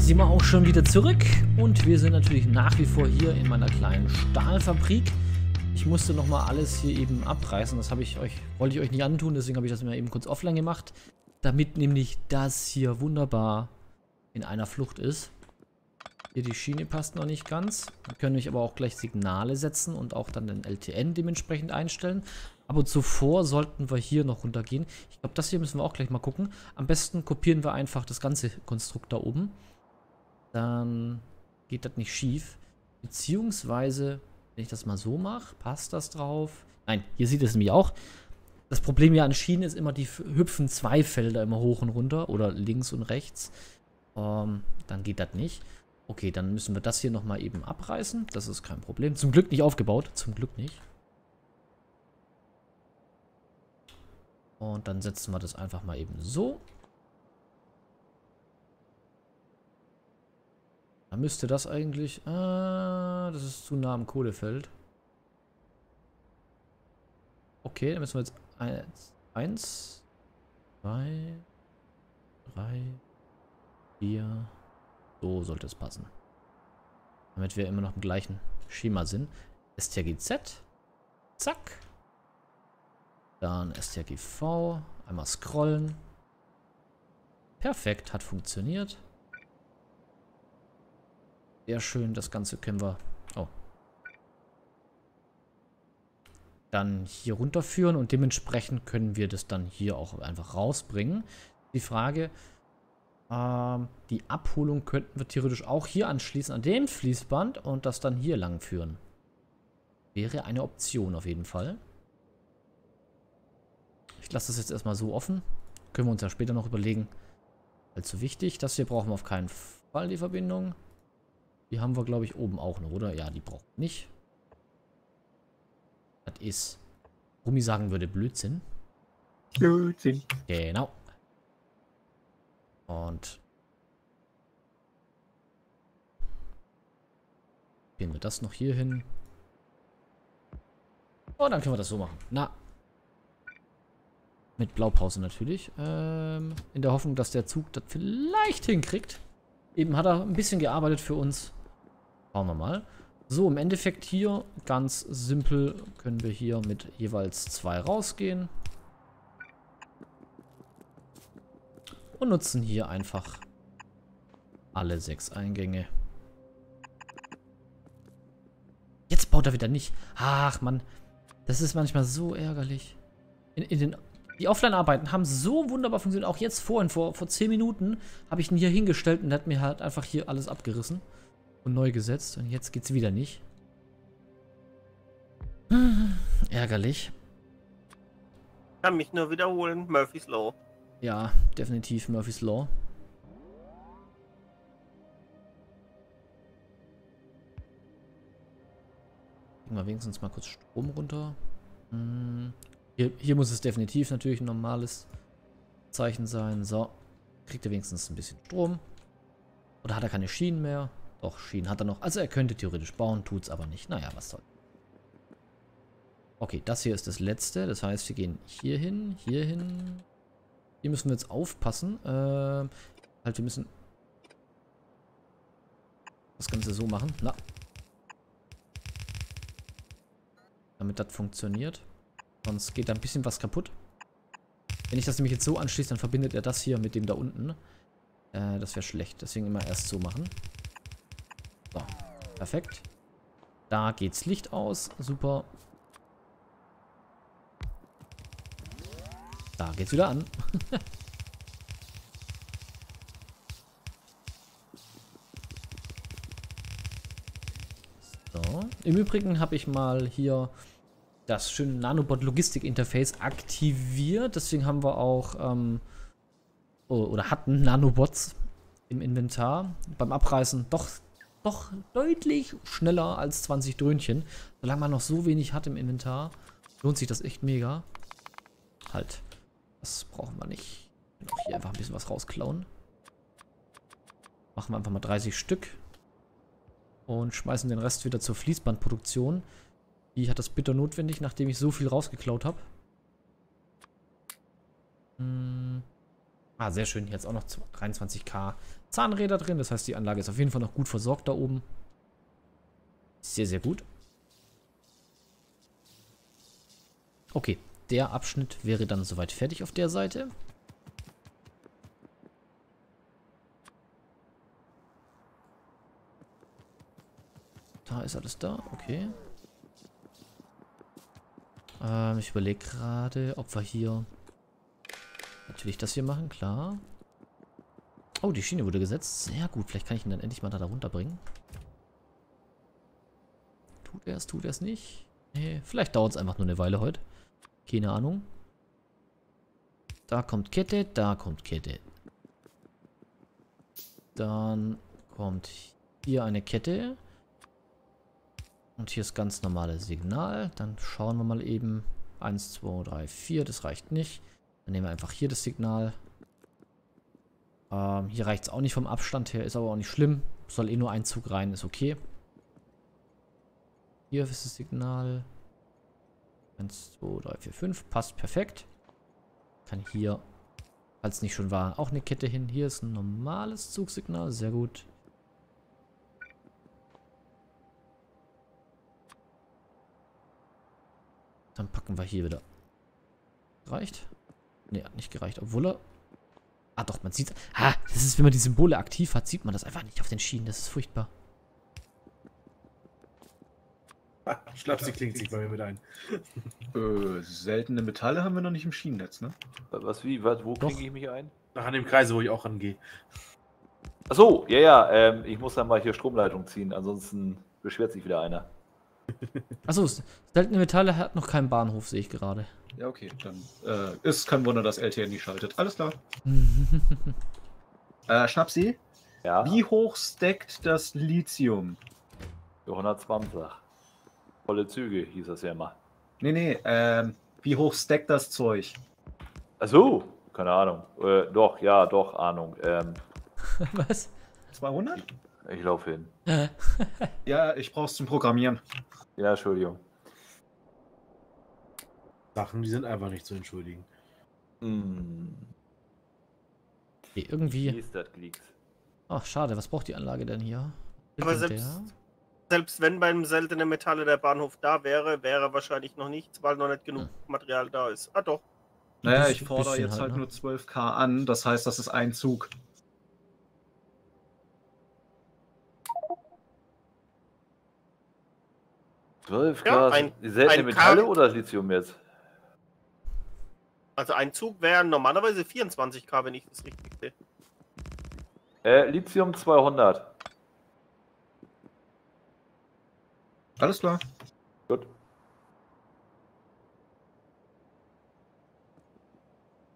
sind wir auch schon wieder zurück und wir sind natürlich nach wie vor hier in meiner kleinen Stahlfabrik. Ich musste nochmal alles hier eben abreißen, das wollte ich euch nicht antun, deswegen habe ich das mal eben kurz offline gemacht, damit nämlich das hier wunderbar in einer Flucht ist. Hier die Schiene passt noch nicht ganz. Wir können euch aber auch gleich Signale setzen und auch dann den LTN dementsprechend einstellen. Aber zuvor sollten wir hier noch runtergehen. Ich glaube, das hier müssen wir auch gleich mal gucken. Am besten kopieren wir einfach das ganze Konstrukt da oben. Dann geht das nicht schief. Beziehungsweise, wenn ich das mal so mache, passt das drauf. Nein, hier sieht es nämlich auch. Das Problem ja an Schienen ist immer, die hüpfen zwei Felder immer hoch und runter. Oder links und rechts. Dann geht das nicht. Okay, dann müssen wir das hier nochmal eben abreißen. Das ist kein Problem. Zum Glück nicht aufgebaut. Zum Glück nicht. Und dann setzen wir das einfach mal eben so. Dann müsste das eigentlich... Ah, das ist zu nah am Kohlefeld. Okay, dann müssen wir jetzt... 1, 2, 3, 4... So sollte es passen. Damit wir immer noch im gleichen Schema sind. STRGZ. Zack. Dann STRGV, einmal scrollen. Perfekt, hat funktioniert. Sehr schön, das Ganze können wir dann hier runterführen und dementsprechend können wir das dann hier auch einfach rausbringen. Die Frage, die Abholung könnten wir theoretisch auch hier anschließen an dem Fließband und das dann hier lang führen. Wäre eine Option auf jeden Fall. Ich lasse das jetzt erstmal so offen. Können wir uns ja später noch überlegen. Allzu wichtig. Das hier brauchen wir auf keinen Fall, die Verbindung. Die haben wir, glaube ich, oben auch noch, oder? Ja, die braucht nicht. Das ist, Brummi sagen würde, Blödsinn. Blödsinn. Genau. Und gehen wir das noch hier hin. Und dann können wir das so machen. Na. Mit Blaupause natürlich. In der Hoffnung, dass der Zug das vielleicht hinkriegt. Eben hat er ein bisschen gearbeitet für uns. Schauen wir mal. So, im Endeffekt hier ganz simpel können wir hier mit jeweils 2 rausgehen. Und nutzen hier einfach alle 6 Eingänge. Jetzt baut er wieder nicht. Ach Mann, das ist manchmal so ärgerlich. Die Offline-Arbeiten haben so wunderbar funktioniert. Auch jetzt vorhin, vor 10 Minuten, habe ich ihn hier hingestellt und hat mir halt einfach hier alles abgerissen und neu gesetzt. Und jetzt geht's wieder nicht. Ärgerlich. Kann mich nur wiederholen, Murphy's Law. Ja, definitiv Murphy's Law. Kriegen wir wenigstens mal kurz Strom runter. Hier muss es definitiv natürlich ein normales Zeichen sein. So, kriegt er wenigstens ein bisschen Strom. Oder hat er keine Schienen mehr? Doch, Schienen hat er noch. Also er könnte theoretisch bauen, tut es aber nicht. Naja, was soll. Okay, das hier ist das letzte. Das heißt, wir gehen hier hin, hier hin. Hier müssen wir jetzt aufpassen. Wir müssen das Ganze so machen. Na. Damit das funktioniert. Sonst geht da ein bisschen was kaputt. Wenn ich das nämlich jetzt so anschließe, dann verbindet er das hier mit dem da unten. Das wäre schlecht. Deswegen immer erst so machen. So. Perfekt. Da geht's Licht aus. Super. Da geht's wieder an. So. Im Übrigen habe ich mal hier das schöne Nanobot-Logistik-Interface aktiviert. Deswegen haben wir auch oder hatten Nanobots im Inventar. Beim Abreißen doch deutlich schneller als 20 Dröhnchen. Solange man noch so wenig hat im Inventar, lohnt sich das echt mega. Halt. Das brauchen wir nicht. Ich kann auch hier einfach ein bisschen was rausklauen. Machen wir einfach mal 30 Stück. Und schmeißen den Rest wieder zur Fließbandproduktion. Die hat das bitter notwendig, nachdem ich so viel rausgeklaut habe. Ah, sehr schön. Jetzt auch noch 23.000 Zahnräder drin. Das heißt, die Anlage ist auf jeden Fall noch gut versorgt da oben. Sehr, sehr gut. Okay, der Abschnitt wäre dann soweit fertig auf der Seite. Da ist alles da, okay. Ich überlege gerade, ob wir hier natürlich das hier machen, klar. Oh, die Schiene wurde gesetzt. Sehr gut, vielleicht kann ich ihn dann endlich mal da runterbringen. Tut er es nicht? Nee, vielleicht dauert es einfach nur eine Weile heute. Keine Ahnung. Da kommt Kette, da kommt Kette. Dann kommt hier eine Kette. Und hier ist ganz normales Signal. Dann schauen wir mal eben. 1, 2, 3, 4. Das reicht nicht. Dann nehmen wir einfach hier das Signal. Hier reicht es auch nicht vom Abstand her. Ist aber auch nicht schlimm. Soll eh nur ein Zug rein. Ist okay. Hier ist das Signal. 1, 2, 3, 4, 5. Passt perfekt. Kann hier, falls es nicht schon war, auch eine Kette hin. Hier ist ein normales Zugsignal. Sehr gut. Dann packen wir hier wieder. Reicht? Ne, hat nicht gereicht. Obwohl er... Ah doch, man sieht... Ah, das ist, wenn man die Symbole aktiv hat, sieht man das einfach nicht auf den Schienen. Das ist furchtbar. Ich glaube, sie klingt sich bei mir mit ein. Seltene Metalle haben wir noch nicht im Schienennetz, ne? Was, wie? Was, wo klinge ich mich ein? Nach an dem Kreise, wo ich auch rangehe. Achso, ja, ja. Ich muss dann mal hier Stromleitung ziehen. Ansonsten beschwert sich wieder einer. Achso, seltene Metalle hat noch keinen Bahnhof, sehe ich gerade. Ja, okay, dann ist kein Wunder, dass LTN nicht schaltet. Alles klar. Schnapsi, ja? Wie hoch steckt das Lithium? 120. Volle Züge, hieß das ja immer. Nee, nee, wie hoch steckt das Zeug? Achso, keine Ahnung. Doch, ja, doch, Ahnung. Was? 200? Ich laufe hin. Ja, ich brauch's zum Programmieren. Ja, Entschuldigung. Sachen, die sind einfach nicht zu entschuldigen. Mm. Okay, irgendwie... Ach, schade. Was braucht die Anlage denn hier? Aber selbst wenn beim seltenen Metalle der Bahnhof da wäre, wäre wahrscheinlich noch nichts, weil noch nicht genug Material da ist. Ah, doch. Naja, ich fordere jetzt halt nur 12.000 an. Das heißt, das ist ein Zug. Ja, seltene Metalle oder Lithium jetzt? Also ein Zug wären normalerweise 24.000, wenn ich das richtig sehe. Lithium 200. Alles klar. Gut.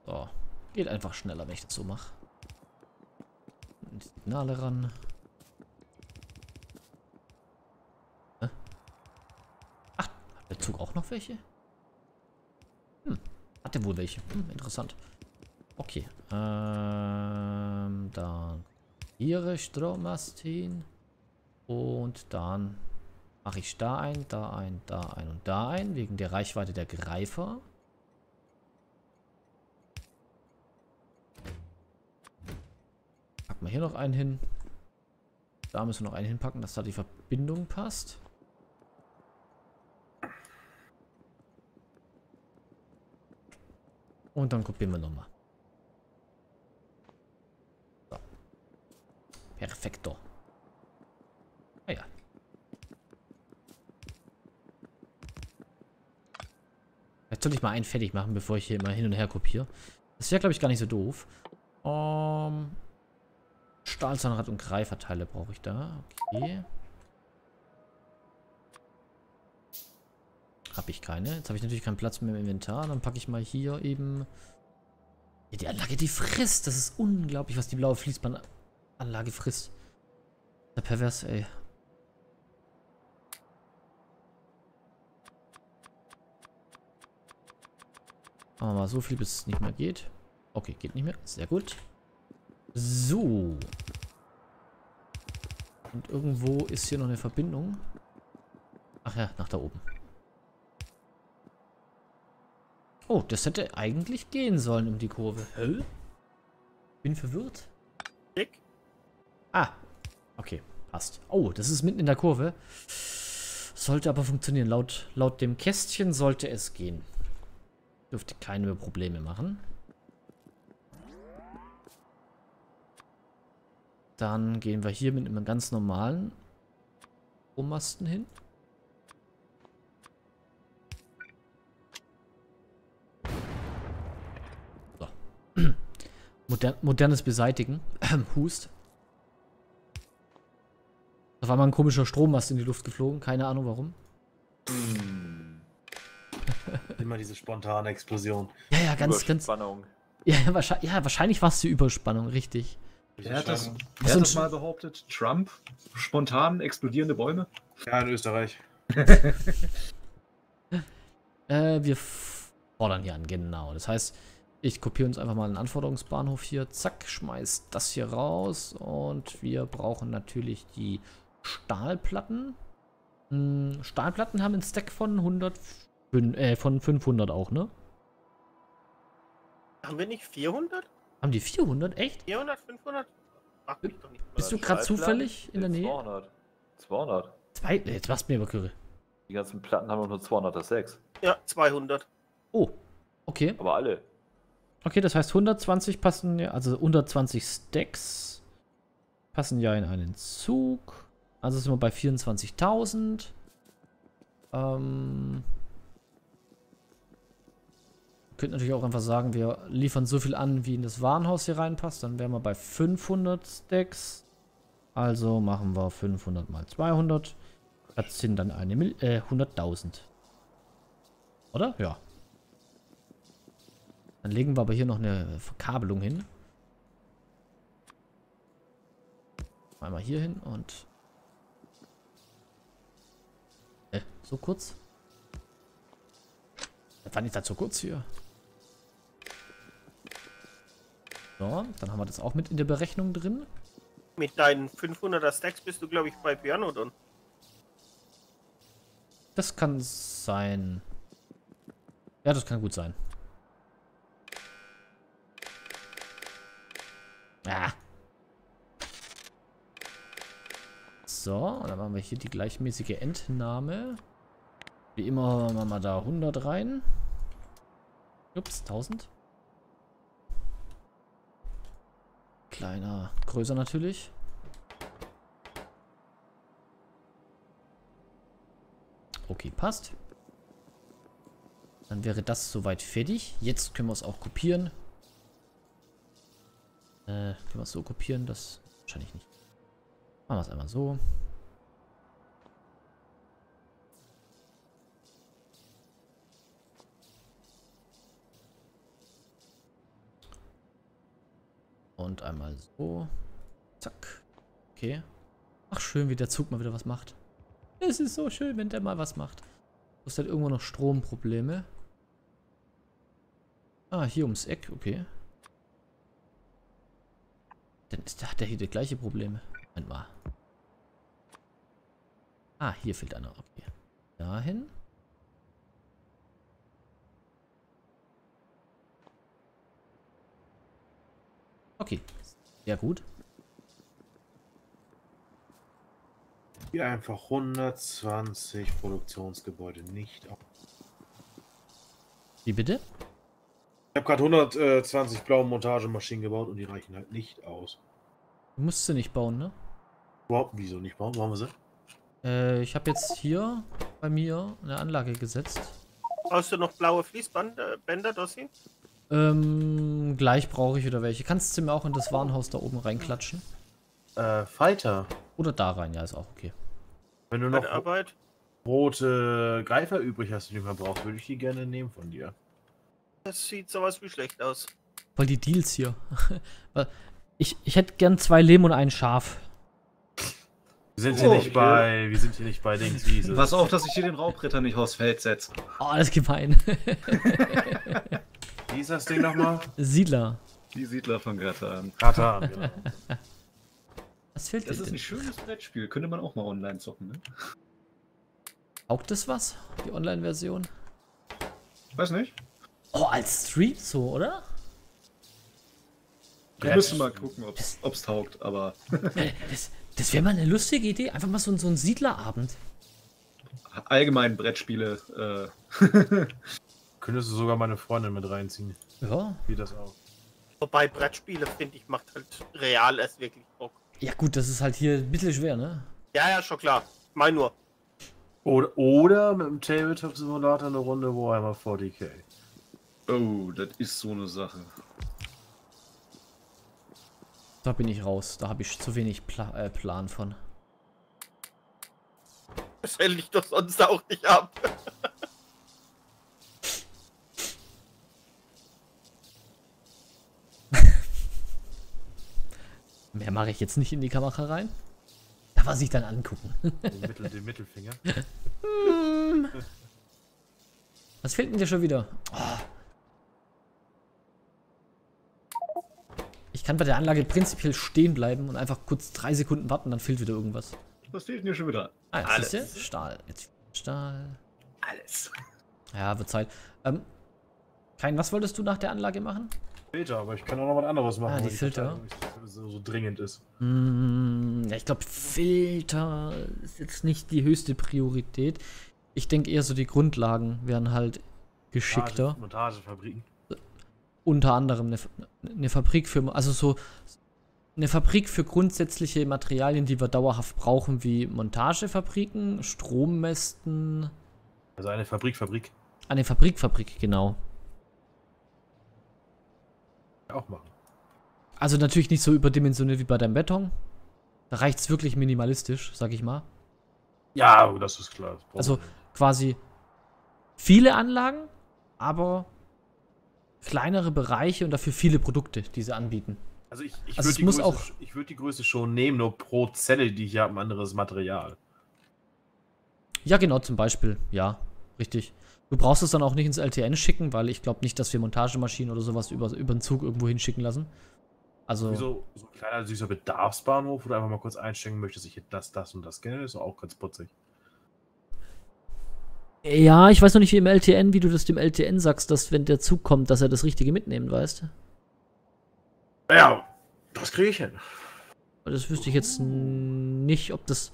So, geht einfach schneller, wenn ich das so mache. Die Signale ran. Der Zug auch noch welche? Hm, hatte wohl welche. Hm, interessant. Okay. Dann ihre Strommast hin. Und dann mache ich da ein, da ein, da ein und da ein. Wegen der Reichweite der Greifer. Packen wir hier noch einen hin. Da müssen wir noch einen hinpacken, dass da die Verbindung passt. Und dann kopieren wir nochmal. So. Perfekto. Ah ja. Jetzt sollte ich mal einen fertig machen, bevor ich hier immer hin und her kopiere. Das wäre, glaube ich, gar nicht so doof. Stahlzahnrad und Greiferteile brauche ich da. Okay. Habe ich keine. Jetzt habe ich natürlich keinen Platz mehr im Inventar. Dann packe ich mal hier eben... Ja, die Anlage, die frisst. Das ist unglaublich, was die blaue Fließbandanlage frisst. Der pervers, ey. Machen wir mal so viel, bis es nicht mehr geht. Okay, geht nicht mehr. Sehr gut. So. Und irgendwo ist hier noch eine Verbindung. Ach ja, nach da oben. Oh, das hätte eigentlich gehen sollen um die Kurve. Hä? Bin verwirrt. Dick. Ah. Okay, passt. Oh, das ist mitten in der Kurve. Sollte aber funktionieren. Laut dem Kästchen sollte es gehen. Dürfte keine Probleme machen. Dann gehen wir hier mit einem ganz normalen Strommasten hin. So. Modernes Beseitigen. Hust. Da war mal ein komischer Strommast in die Luft geflogen. Keine Ahnung warum. Immer diese spontane Explosion. Ja, ja, ganz. Überspannung. Ja, wahrscheinlich war es die Überspannung, richtig. Wer hat das mal behauptet? Trump? Spontan explodierende Bäume? Ja, in Österreich. Wir fordern hier an, genau. Das heißt, ich kopiere uns einfach mal einen Anforderungsbahnhof hier. Zack, schmeiß das hier raus. Und wir brauchen natürlich die Stahlplatten. Stahlplatten haben einen Stack von 500 auch, ne? Haben wir nicht 400? Haben die 400? Echt? 400, 500? Ach, ich doch nicht. Bist du gerade zufällig in der Nähe? 200. 200. Jetzt machst du mir aber Küre. Die ganzen Platten haben doch nur 200, das 6. Ja, 200. Oh, okay. Aber alle. Okay, das heißt 120 passen ja, also 120 Stacks passen ja in einen Zug. Also sind wir bei 24.000. Ihr könnt natürlich auch einfach sagen, wir liefern so viel an, wie in das Warenhaus hier reinpasst. Dann wären wir bei 500 Stacks. Also machen wir 500 mal 200. Das sind dann 100.000. Oder? Ja. Dann legen wir aber hier noch eine Verkabelung hin. Einmal hier hin und... so kurz? Fand ich das so kurz hier? So, dann haben wir das auch mit in der Berechnung drin. Mit deinen 500er Stacks bist du, glaube ich, bei Pianodon. Das kann sein. Ja, das kann gut sein. Ah. So, und dann machen wir hier die gleichmäßige Entnahme. Wie immer machen wir da 100 rein. Ups, 1000. Kleiner, größer natürlich. Okay, passt. Dann wäre das soweit fertig. Jetzt können wir es auch kopieren. Können wir es so kopieren? Das wahrscheinlich nicht. Machen wir es einmal so. Und einmal so. Zack. Okay. Ach, schön, wie der Zug mal wieder was macht. Es ist so schön, wenn der mal was macht. Du hast halt irgendwo noch Stromprobleme. Ah, hier ums Eck. Okay. Dann hat der hier die gleiche Probleme. Moment mal. Ah, hier fehlt einer. Okay. Dahin. Okay, sehr gut. Hier einfach 120 Produktionsgebäude nicht auf. Wie bitte? Ich habe gerade 120 blaue Montagemaschinen gebaut und die reichen halt nicht aus. Du musst sie nicht bauen, ne? Überhaupt wieso nicht bauen? Warum haben wir sie? Ich habe jetzt hier bei mir eine Anlage gesetzt. Brauchst du noch blaue Fließbänder, Dossi? Gleich brauche ich wieder welche. Kannst du mir auch in das Warenhaus da oben reinklatschen? Falter. Oder da rein, ja, ist auch okay. Wenn du noch rote Greifer übrig hast, die du mehr brauchst, würde ich die gerne nehmen von dir. Das sieht sowas wie schlecht aus. Weil die Deals hier. Ich hätte gern 2 Lehm und ein Schaf. Wir sind hier nicht bei Dings Wiese. Pass auf, dass ich hier den Raubritter nicht aufs Feld setze. Oh, das ist gemein. Wie ist das Ding nochmal? Siedler. Die Siedler von Catan. Catan, genau. Was fehlt das dir? Das ist denn ein schönes Brettspiel. Könnte man auch mal online zocken, ne? Taugt das was? Die Online-Version? Ich weiß nicht. Oh, als Stream so, oder? Wir müssen mal gucken, ob es taugt, aber... das wäre mal eine lustige Idee, einfach mal so ein Siedlerabend. Allgemein Brettspiele. Könntest du sogar meine Freundin mit reinziehen. Ja. Wie das auch. Wobei Brettspiele, finde ich, macht halt real erst wirklich Bock. Ja gut, das ist halt hier ein bisschen schwer, ne? Ja, ja, schon klar. Ich meine nur. Oder mit dem Tabletop-Simulator eine Runde Warhammer 40k. Oh, das ist so eine Sache. Da bin ich raus. Da habe ich zu wenig Plan von. Das hätte ich doch sonst auch nicht ab. Mehr mache ich jetzt nicht in die Kamera rein. Da was ich dann angucken. Den Mittelfinger. Was fehlt denn dir schon wieder? Oh. Ich kann bei der Anlage prinzipiell stehen bleiben und einfach kurz 3 Sekunden warten, dann fehlt wieder irgendwas. Was fehlt denn dir schon wieder? Ah, ja, alles. Siehst du? Stahl. Jetzt Stahl. Alles. Ja, wird Zeit. Kein, was wolltest du nach der Anlage machen? Filter, aber ich kann auch noch was anderes machen. Ah, die Filter. So dringend ist. Ja, ich glaube, Filter ist jetzt nicht die höchste Priorität. Ich denke eher so, die Grundlagen wären halt geschickter. Montagefabriken. Unter anderem eine Fabrik für, also so eine Fabrik für grundsätzliche Materialien, die wir dauerhaft brauchen, wie Montagefabriken, Strommästen. Also eine Fabrikfabrik. Eine Fabrikfabrik, genau. Auch machen. Also natürlich nicht so überdimensioniert wie bei deinem Beton. Da reicht es wirklich minimalistisch, sag ich mal. Ja, das ist klar. Das also quasi viele Anlagen, aber kleinere Bereiche und dafür viele Produkte, die sie anbieten. Also ich würde die Größe schon nehmen, nur pro Zelle, die ich habe, ein anderes Material. Ja, genau, zum Beispiel. Ja, richtig. Du brauchst es dann auch nicht ins LTN schicken, weil ich glaube nicht, dass wir Montagemaschinen oder sowas über den Zug irgendwo hinschicken lassen. Also wieso so ein kleiner süßer Bedarfsbahnhof, wo du einfach mal kurz einstecken möchtest, ich hätte das und das gerne, ist auch ganz putzig. Ja, ich weiß noch nicht, wie du das dem LTN sagst, dass wenn der Zug kommt, dass er das Richtige mitnehmen, weißt du? Ja, das kriege ich hin. Das wüsste ich jetzt nicht, ob das...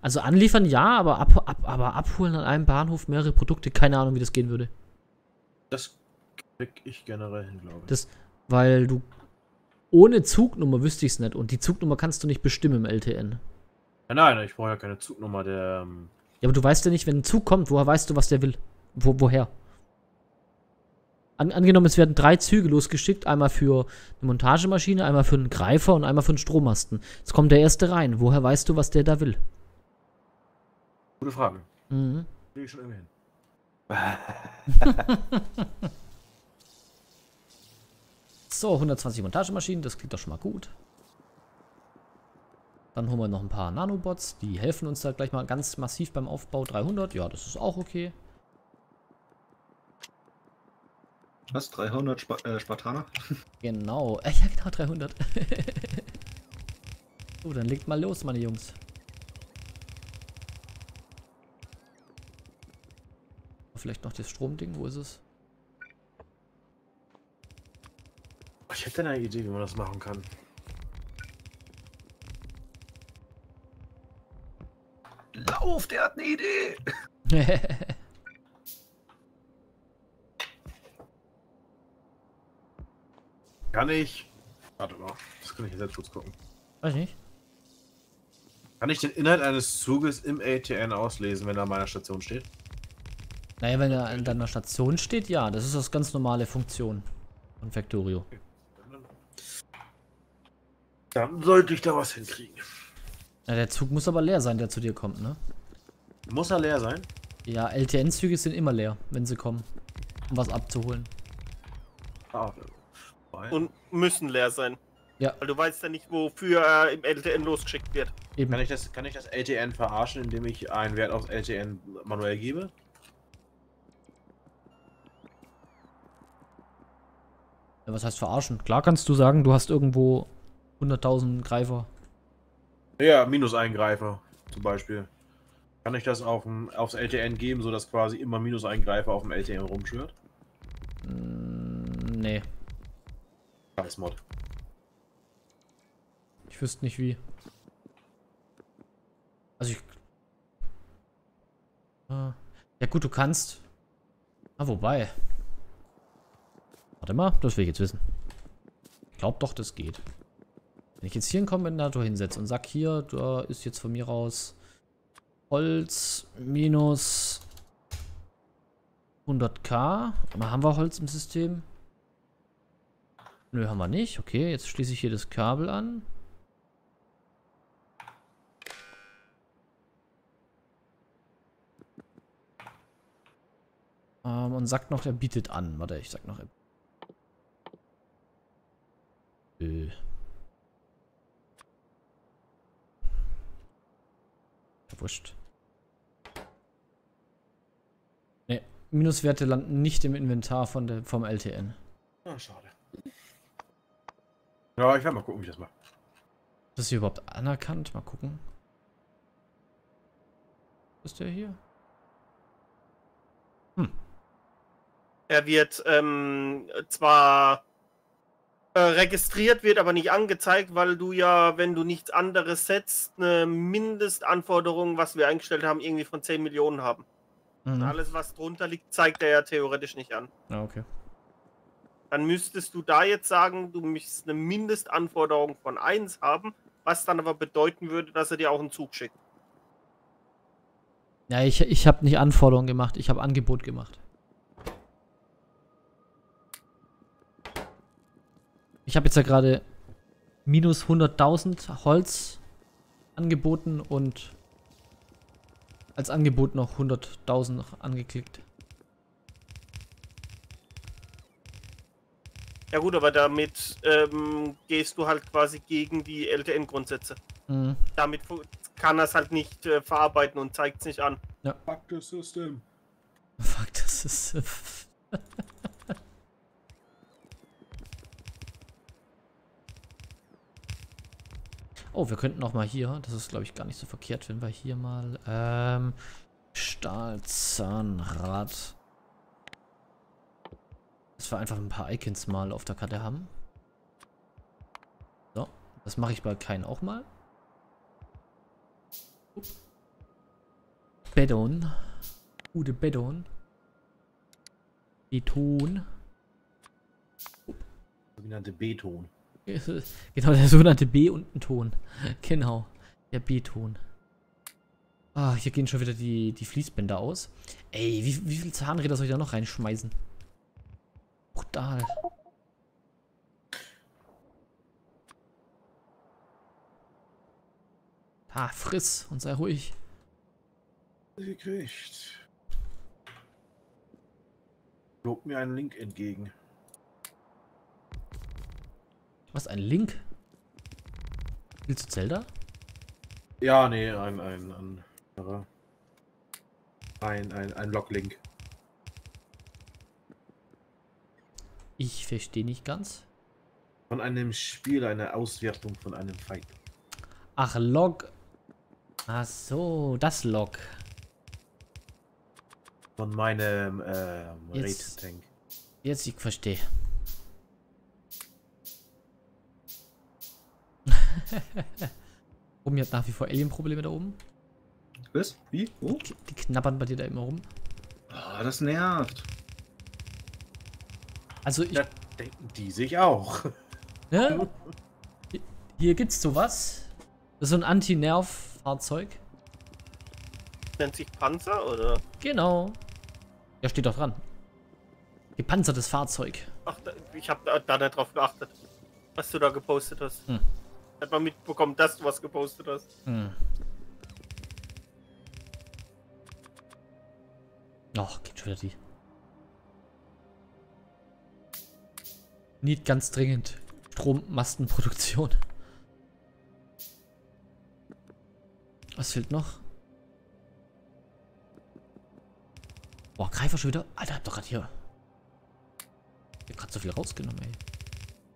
Also anliefern ja, aber, abholen an einem Bahnhof mehrere Produkte, keine Ahnung, wie das gehen würde. Das krieg ich generell hin, glaube ich. Das, weil du ohne Zugnummer wüsste ich es nicht und die Zugnummer kannst du nicht bestimmen im LTN. Ja, nein, ich brauche ja keine Zugnummer, der... Ja, aber du weißt ja nicht, wenn ein Zug kommt, woher weißt du, was der will? Woher? Angenommen, es werden 3 Züge losgeschickt, einmal für eine Montagemaschine, einmal für einen Greifer und einmal für einen Strommasten. Jetzt kommt der erste rein, woher weißt du, was der da will? Gute Frage. Mhm. Krieg ich schon irgendwie hin. So, 120 Montagemaschinen, das klingt doch schon mal gut. Dann holen wir noch ein paar Nanobots, die helfen uns da gleich mal ganz massiv beim Aufbau. 300, ja, das ist auch okay. Was, 300 Spartaner? Genau, ja genau, 300. So, dann legt mal los, meine Jungs. Vielleicht noch das Stromding, wo ist es? Ich hätte eine Idee, wie man das machen kann. Lauf, der hat eine Idee! Kann ich... Warte mal, das kann ich jetzt kurz gucken. Weiß nicht. Kann ich den Inhalt eines Zuges im ATN auslesen, wenn er an meiner Station steht? Naja, wenn er an deiner Station steht, ja, das ist das ganz normale Funktion von Factorio. Dann sollte ich da was hinkriegen. Na, der Zug muss aber leer sein, der zu dir kommt, ne? Muss er leer sein? Ja, LTN-Züge sind immer leer, wenn sie kommen, um was abzuholen. Ah, und müssen leer sein. Ja. Weil du weißt ja nicht, wofür im LTN losgeschickt wird. Eben. Kann ich das LTN verarschen, indem ich einen Wert aufs LTN manuell gebe? Was heißt verarschen? Klar kannst du sagen, du hast irgendwo 100.000 Greifer. Ja, minus ein Greifer zum Beispiel. Kann ich das aufs LTN geben, sodass quasi immer minus ein Greifer auf dem LTN rumschwirrt? Nee. Scheiß Mod. Ich wüsste nicht wie. Also ich... Ja gut, du kannst... Ah, wobei... Warte mal, das will ich jetzt wissen. Ich glaube doch, das geht. Wenn ich jetzt hier einen Kombinator hinsetze und sag hier, da ist jetzt von mir raus Holz minus 100k. Aber haben wir Holz im System? Nö, haben wir nicht. Okay, jetzt schließe ich hier das Kabel an. Und sagt noch, er bietet an. Warte, ich sag noch... Wurscht. Ne, Minuswerte landen nicht im Inventar von vom LTN. Ah, schade. Ja, ich werde mal gucken, wie ich das mache. Ist das hier überhaupt anerkannt? Mal gucken. Was ist der hier? Hm. Er wird zwar... registriert, wird aber nicht angezeigt, weil du ja, wenn du nichts anderes setzt, eine Mindestanforderung, was wir eingestellt haben, irgendwie von 10 Millionen haben. Mhm. Alles, was drunter liegt, zeigt er ja theoretisch nicht an. Ah, okay. Dann müsstest du da jetzt sagen, du müsstest eine Mindestanforderung von 1 haben, was dann aber bedeuten würde, dass er dir auch einen Zug schickt. Ja, ich habe nicht Anforderungen gemacht, ich habe Angebot gemacht. Ich habe jetzt ja gerade minus 100.000 Holz angeboten und als Angebot noch 100.000 angeklickt. Ja gut, aber damit gehst du halt quasi gegen die LTN-Grundsätze. Mhm. Damit kann er es halt nicht verarbeiten und zeigt es nicht an. Ja. Fuck das System. Fuck das System. Oh, wir könnten auch mal hier, das ist glaube ich gar nicht so verkehrt, wenn wir hier mal Stahlzahnrad, dass wir einfach ein paar Icons mal auf der Karte haben. So, das mache ich bei Kain auch mal. Beton, gute Beton. Beton. Sogenannte Beton. Genau, der sogenannte B- und ein Ton. Genau, der B-Ton. Ah, hier gehen schon wieder die Fließbänder aus. Ey, wie viele Zahnräder soll ich da noch reinschmeißen? Brutal. Ah, friss und sei ruhig. Gekriegt. Lobt mir einen Link entgegen. Was, ein Link? Willst du Zelda? Ja, nee, ein Log-Link. Ich verstehe nicht ganz. Von einem Spiel, eine Auswertung von einem Fight. Ach, Log. Ach so, das Log. Von meinem Raid-Tank. Jetzt, ich verstehe. Brummi hat nach wie vor Alien-Probleme da oben. Was? Wie? Wo? Die knabbern bei dir da immer rum. Oh, das nervt. Also ich... Da denken die sich auch. Ne? Hier gibt's sowas. Das ist so ein Anti-Nerv-Fahrzeug. Nennt sich Panzer, oder? Genau. Ja, steht doch dran. Gepanzertes Fahrzeug. Ach, ich hab da nicht drauf geachtet, was du da gepostet hast. Hm. Hat man mitbekommen, dass du was gepostet hast. Hm. Ach, geht schon wieder die. Nicht ganz dringend. Strommastenproduktion. Was fehlt noch? Boah, Greifer schon wieder. Alter, hab doch gerade hier. Ich hab grad so viel rausgenommen, ey.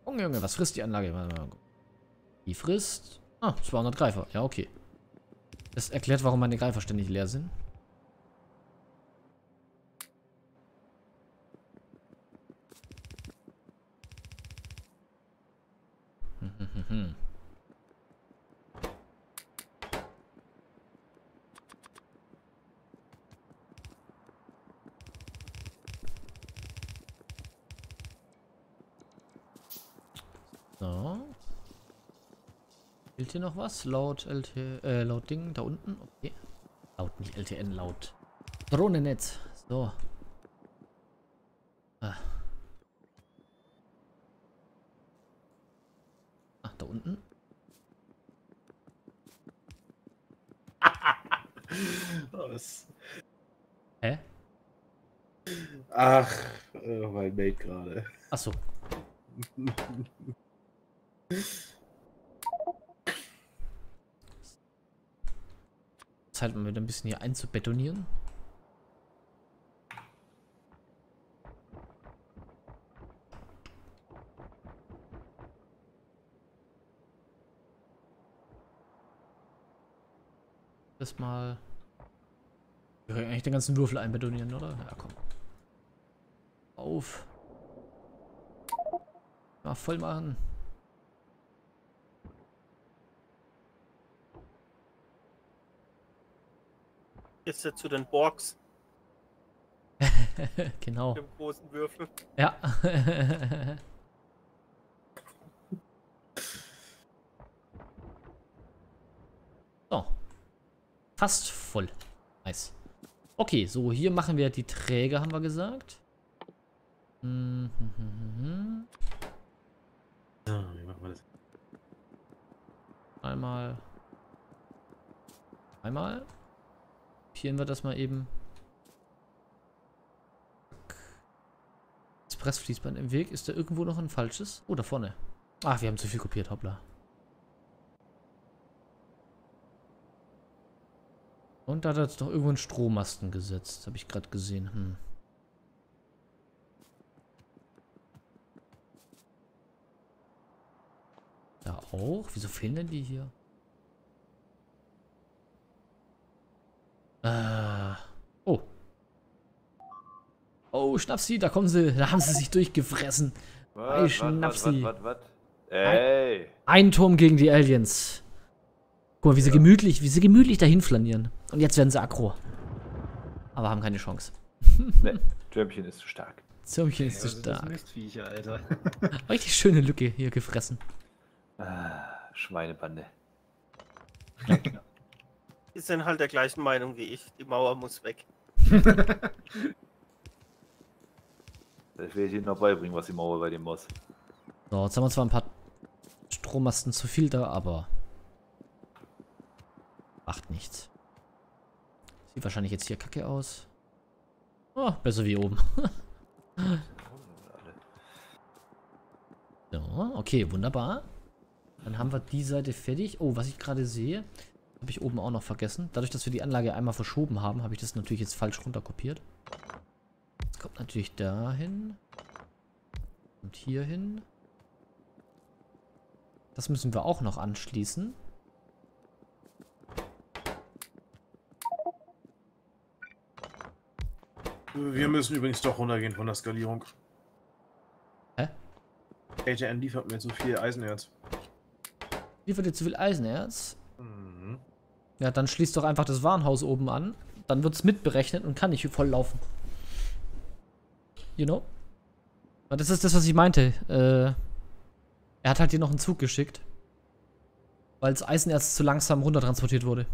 Junge, Junge, was frisst die Anlage? Die frisst... Ah, 200 Greifer. Ja, okay. Das erklärt, warum meine Greifer ständig leer sind. Hm. So. Fehlt hier noch was? Laut LT, laut Ding da unten? Okay. Laut, nicht LTN, laut. Drohnennetz. So. Ach, da unten. Was? Hä? Ach, mein Mate gerade. Ach so. Jetzt halt mal wieder ein bisschen hier einzubetonieren. Das mal. Wir können eigentlich den ganzen Würfel einbetonieren, oder? Ja, komm. Auf. Mal voll machen. Ist ja zu den Borgs. Genau. Mit dem großen Würfel. Ja. So. Fast voll. Nice. Okay, so hier machen wir die Träger, haben wir gesagt. So, wie machen wir das? Einmal. Einmal. Kopieren wir das mal eben. Das Pressfließband im Weg. Ist da irgendwo noch ein falsches? Oh, da vorne. Ach, wir haben zu viel kopiert, hoppla. Und da hat er jetzt doch irgendwo einen Strommasten gesetzt. Habe ich gerade gesehen. Hm. Da auch? Wieso fehlen denn die hier? Oh. Oh, Schnapsi, da kommen sie. Da haben sie sich durchgefressen. Hey, Schnapsi. Ey. Ein Turm gegen die Aliens. Guck mal, wie sie gemütlich dahin flanieren. Und jetzt werden sie aggro. Aber haben keine Chance. Ne, Türmchen ist zu stark. Türmchen ist zu stark. Mistviecher, Alter. Richtig schöne Lücke hier gefressen. Schweinebande. Ja, genau. Die sind halt der gleichen Meinung wie ich. Die Mauer muss weg. Das will ich Ihnen noch beibringen, was die Mauer bei dem muss. So, jetzt haben wir zwar ein paar Strommasten zu viel da, aber macht nichts. Sieht wahrscheinlich jetzt hier kacke aus. Oh, besser wie oben. So, okay, wunderbar. Dann haben wir die Seite fertig. Oh, was ich gerade sehe, habe ich oben auch noch vergessen. Dadurch, dass wir die Anlage einmal verschoben haben, habe ich das natürlich jetzt falsch runterkopiert. Das kommt natürlich dahin. Und hier hin. Das müssen wir auch noch anschließen. Wir müssen übrigens doch runtergehen von der Skalierung. Hä? LTN liefert mir zu viel Eisenerz. Liefert dir zu viel Eisenerz? Mhm. Ja, dann schließt doch einfach das Warenhaus oben an. Dann wird es mitberechnet und kann nicht voll laufen. You know? Das ist das, was ich meinte. Er hat halt hier noch einen Zug geschickt. Weil das Eisenerz zu langsam runtertransportiert wurde.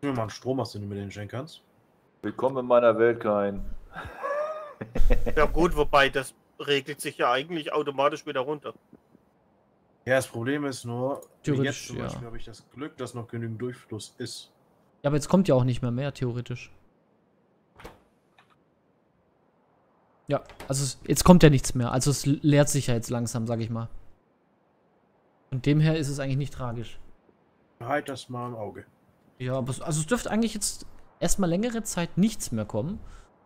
Gib mir mal einen Strommasten, den du mir den schenken kannst. Willkommen in meiner Welt, kein. Ja gut, wobei das regelt sich ja eigentlich automatisch wieder runter. Ja, das Problem ist nur, theoretisch, jetzt zum Beispiel habe ich das Glück, dass noch genügend Durchfluss ist. Ja, aber jetzt kommt ja auch nicht mehr, theoretisch. Ja, also jetzt kommt ja nichts mehr. Also es leert sich ja jetzt langsam, sag ich mal. Von dem her ist es eigentlich nicht tragisch. Behalt das mal im Auge. Ja, aber also es dürfte eigentlich jetzt erstmal längere Zeit nichts mehr kommen,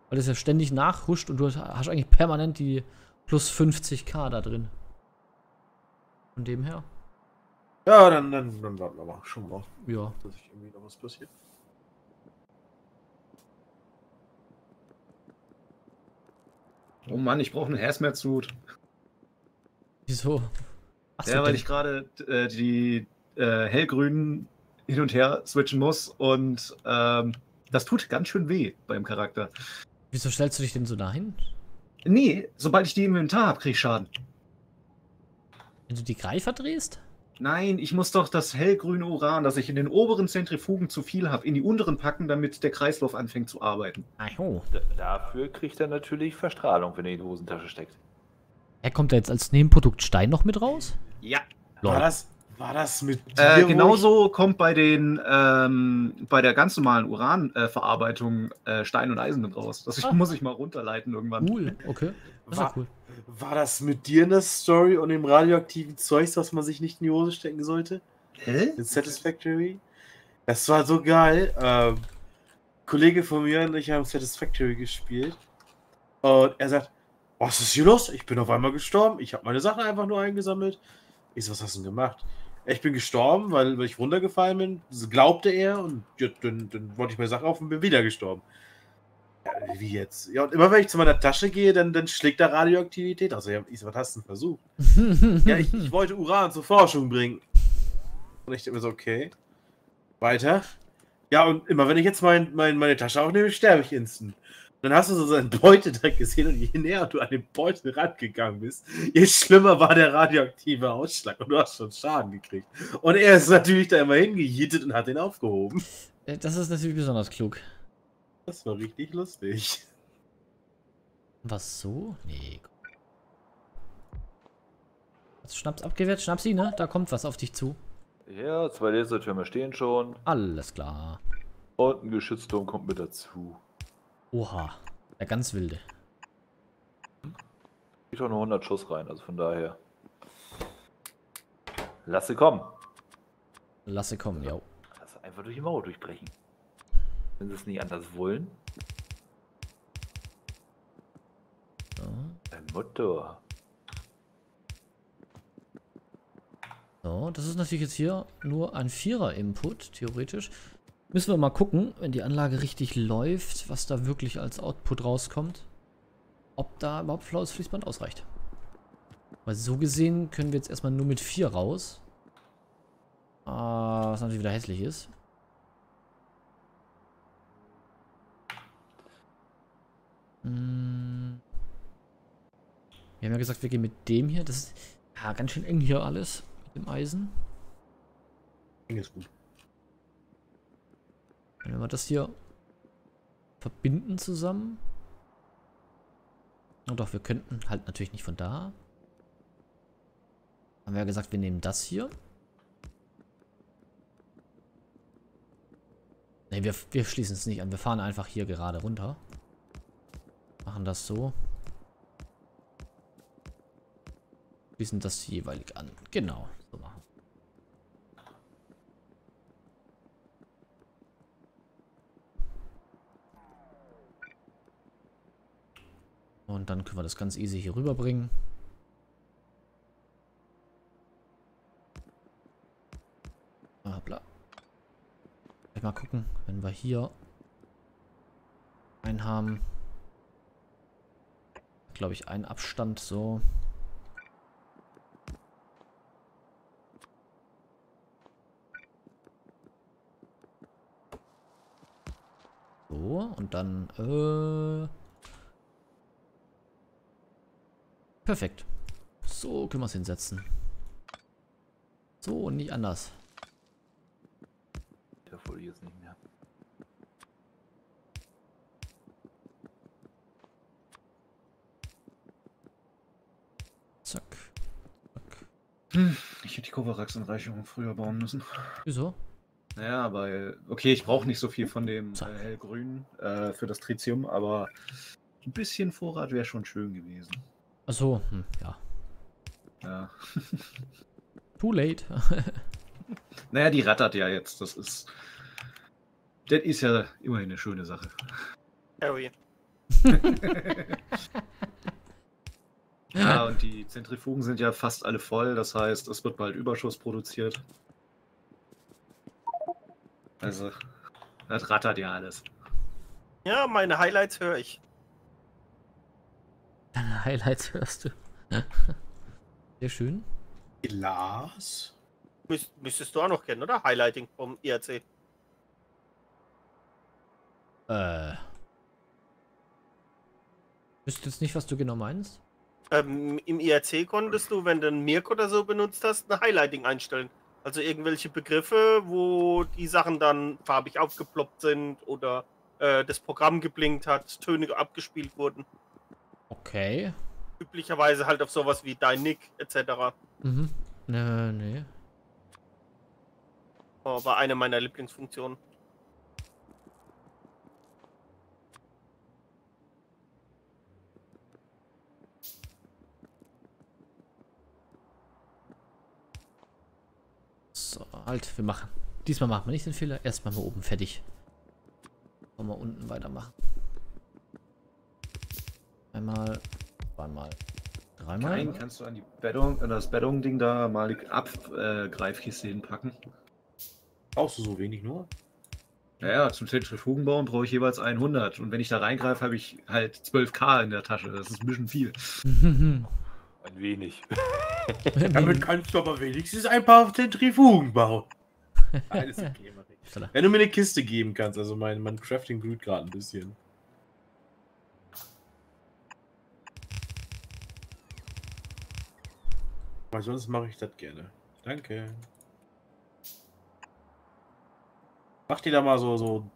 weil es ja ständig nachhuscht und du hast eigentlich permanent die plus 50k da drin. Von dem her. Ja, dann warten wir mal. Schon mal. Ja. Dass sich irgendwie noch was passiert. Oh Mann, ich brauche einen Hazmat-Suit. Wieso? Achso, ja, weil ich gerade die hellgrünen hin und her switchen muss und das tut ganz schön weh beim Charakter. Wieso stellst du dich denn so dahin? Nee, sobald ich die im Inventar habe, krieg ich Schaden. Wenn du die Greifer drehst? Nein, ich muss doch das hellgrüne Uran, das ich in den oberen Zentrifugen zu viel habe, in die unteren packen, damit der Kreislauf anfängt zu arbeiten. Ajo. Dafür kriegt er natürlich Verstrahlung, wenn er in die Hosentasche steckt. Er kommt da jetzt als Nebenprodukt Stein noch mit raus? Ja. War das mit dir? Genauso kommt bei den bei der ganz normalen Uranverarbeitung Stein und Eisen mit raus. Das muss ich mal runterleiten irgendwann. Cool, okay. Das war cool. War das mit dir eine Story und dem radioaktiven Zeugs, was man sich nicht in die Hose stecken sollte? Hä? In Satisfactory? Das war so geil. Ein Kollege von mir und ich haben Satisfactory gespielt. Und er sagt, was ist hier los? Ich bin auf einmal gestorben. Ich habe meine Sachen einfach nur eingesammelt. Ich so, was hast du denn gemacht? Ich bin gestorben, weil ich runtergefallen bin. Das glaubte er und ja, dann wollte ich meine Sachen auf und bin wieder gestorben. Ja, wie jetzt? Ja, und immer wenn ich zu meiner Tasche gehe, dann schlägt da Radioaktivität. Also ich so, was hast du denn versucht? Ja, ich wollte Uran zur Forschung bringen. Und ich dachte mir so, okay. Weiter. Ja, und immer wenn ich jetzt meine Tasche aufnehme, sterbe ich instant. Dann hast du so seinen Beutetrick gesehen und je näher du an den Beutel rangegangen bist, je schlimmer war der radioaktive Ausschlag und du hast schon Schaden gekriegt. Und er ist natürlich da immer hingejietet und hat den aufgehoben. Das ist natürlich besonders klug. Das war richtig lustig. Was so? Nee. Hast du Schnaps abgewehrt? Schnapsi, ne? Da kommt was auf dich zu. Ja, 2 Lasertürme stehen schon. Alles klar. Und ein Geschützturm kommt mit dazu. Oha, der ganz wilde. Ich habe nur 100 Schuss rein, also von daher. Lasse kommen. Lasse kommen, ja. Lass einfach durch die Mauer durchbrechen. Wenn sie es nicht anders wollen. So. Ein Motor. So, das ist natürlich jetzt hier nur ein 4er-Input, theoretisch. Müssen wir mal gucken, wenn die Anlage richtig läuft, was da wirklich als Output rauskommt. Ob da überhaupt flaues Fließband ausreicht. Weil so gesehen können wir jetzt erstmal nur mit 4 raus. Was natürlich wieder hässlich ist. Wir haben ja gesagt, wir gehen mit dem hier. Das ist ja ganz schön eng hier alles mit dem Eisen. Eng ist gut. Wenn wir das hier verbinden zusammen. Und doch, wir könnten halt natürlich nicht von da. Haben wir ja gesagt, wir nehmen das hier. Ne, wir schließen es nicht an. Wir fahren einfach hier gerade runter. Machen das so. Schließen das jeweilig an. Genau, so machen. Und dann können wir das ganz easy hier rüberbringen. Hoppla. Mal gucken, wenn wir hier einen haben. Glaube ich, einen Abstand so. So, und dann perfekt. So können wir es hinsetzen. So und nicht anders. Der Folie ist nicht mehr. Zack. Zack. Ich hätte die Kovarax-Anreicherung früher bauen müssen. Wieso? Naja, weil. Okay, ich brauche nicht so viel von dem hellgrünen für das Tritium, aber ein bisschen Vorrat wäre schon schön gewesen. Achso, ja. Ja. Too late. Naja, die rattert ja jetzt. Das ist ja immerhin eine schöne Sache. Oh ja. Ja, und die Zentrifugen sind ja fast alle voll. Das heißt, es wird bald Überschuss produziert. Also, das rattert ja alles. Ja, meine Highlights höre ich. Highlights hörst du. Sehr schön. Glas? Müsstest du auch noch kennen, oder? Highlighting vom IRC. Wüsste jetzt nicht, was du genau meinst. Im IRC konntest du, wenn du einen Mirk oder so benutzt hast, ein Highlighting einstellen. Also irgendwelche Begriffe, wo die Sachen dann farbig aufgeploppt sind oder das Programm geblinkt hat, Töne abgespielt wurden. Okay. Üblicherweise halt auf sowas wie Dein Nick etc. Mhm. Nee. Oh, war eine meiner Lieblingsfunktionen. So, halt, wir machen. Diesmal machen wir nicht den Fehler. Erstmal mal oben fertig. Wollen wir unten weitermachen. Einmal, zweimal, dreimal. Kein, kannst du an die Bettung, an das Bettung-Ding da mal die Abgreifkiste hinpacken? Brauchst du so wenig nur? Naja, zum Zentrifugenbauen brauche ich jeweils 100. Und wenn ich da reingreife, habe ich halt 12.000 in der Tasche. Das ist ein bisschen viel. Ein wenig. Damit kannst du aber wenigstens ein paar Zentrifugen bauen. Alles okay, Marie. Wenn du mir eine Kiste geben kannst, also mein Crafting blüht gerade ein bisschen. Weil sonst mache ich das gerne. Danke. Mach die da mal so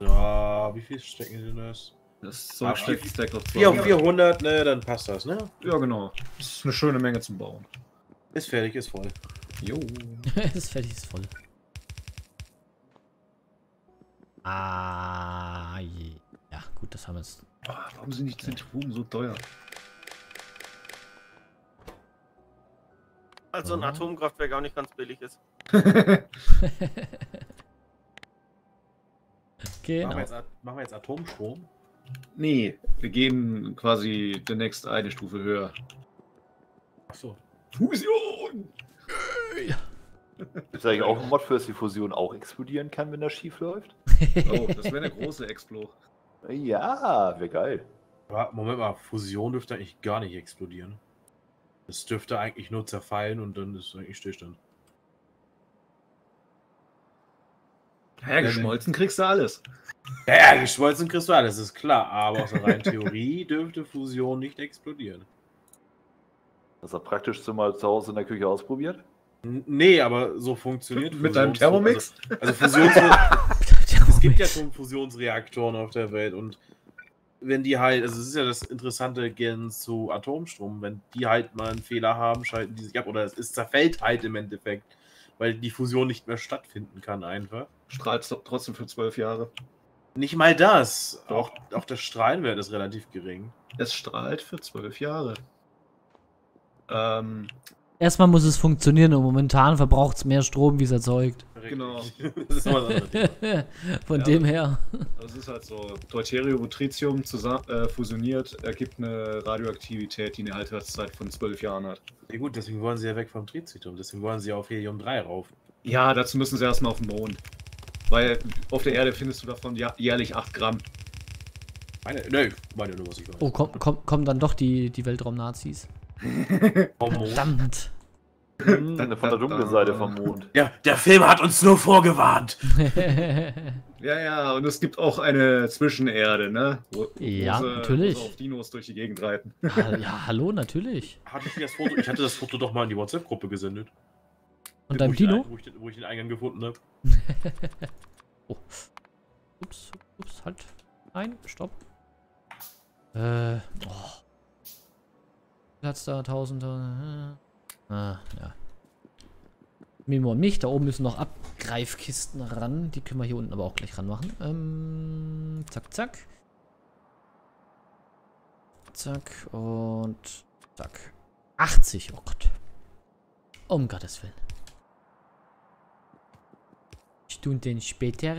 ja, wie viel stecken denn das? Das so steckt auf 400, ne, dann passt das, ne? Ja, genau. Das ist eine schöne Menge zum Bauen. Ist fertig, ist voll. Jo. Ist fertig, ist voll. Ah, je. Ja, gut, das haben wir jetzt. Ach, warum sind die Zentrifugen so teuer? Also ein Atomkraftwerk auch nicht ganz billig ist. Genau. Machen wir jetzt Atomstrom? Nee, wir gehen quasi demnächst eine Stufe höher. Achso. Fusion! Ja. Ist eigentlich auch ein Mod für, dass die Fusion auch explodieren kann, wenn das schief läuft? Oh, das wäre eine große Explo. Ja, wäre geil. Aber Moment mal, Fusion dürfte eigentlich gar nicht explodieren. Es dürfte eigentlich nur zerfallen und dann ist eigentlich Stillstand. Ja, geschmolzen kriegst du alles. Ja, geschmolzen kriegst du alles, ist klar. Aber aus der reinen Theorie dürfte Fusion nicht explodieren. Hast du praktisch mal zu Hause in der Küche ausprobiert? Nee, aber so funktioniert Fusion. Mit deinem Thermomix? Also Fusions es gibt ja schon Fusionsreaktoren auf der Welt und wenn die halt, also es ist ja das Interessante gegen zu Atomstrom, wenn die halt mal einen Fehler haben, schalten die sich ab oder es zerfällt halt im Endeffekt, weil die Fusion nicht mehr stattfinden kann einfach. Strahlst doch trotzdem für 12 Jahre. Nicht mal das. Auch der Strahlenwert ist relativ gering. Es strahlt für 12 Jahre. Erstmal muss es funktionieren und momentan verbraucht es mehr Strom, wie es erzeugt. Genau. Das ist immer das andere Thema. Von ja, dem her. Das ist halt so, Deuterium und Tritium zusammen fusioniert, ergibt eine Radioaktivität, die eine Halbwertszeit von 12 Jahren hat. Ja gut, deswegen wollen sie ja weg vom Tritium, deswegen wollen sie auf Helium-3 rauf. Ja, dazu müssen sie erstmal auf den Mond. Weil auf der Erde findest du davon jährlich 8 Gramm. Meine nur, was ich weiß. Oh, kommen dann doch die Weltraum-Nazis. Verdammt. Dann von der dunklen Seite vom Mond. Ja, der Film hat uns nur vorgewarnt. ja, und es gibt auch eine Zwischenerde, ne? Wo natürlich. Wo auf Dinos durch die Gegend reiten. Ja, hallo, natürlich. Ich hatte das Foto doch mal in die WhatsApp-Gruppe gesendet. Und deinem Dino? Wo ich den Eingang gefunden habe. Oh. Ups, halt. Nein, stopp. Platz da, Tausender. Ja. Mimo und mich. Da oben müssen noch Abgreifkisten ran. Die können wir hier unten aber auch gleich ranmachen. Zack, zack. Zack und zack. 80, oh Gott. Um Gottes Willen. Stunden später.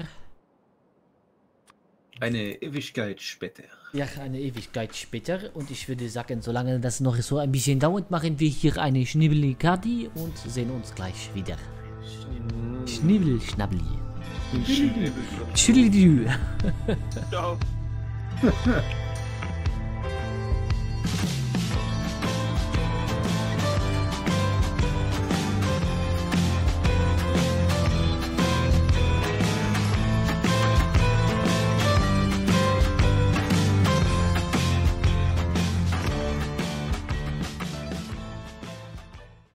Eine Ewigkeit später. Ja, eine Ewigkeit später. Und ich würde sagen, solange das noch so ein bisschen dauert, machen wir hier eine Schnibbelikadi und sehen uns gleich wieder. Schnibbel-Schnabbeli. Schnibbel-Schnabbeli. Ciao.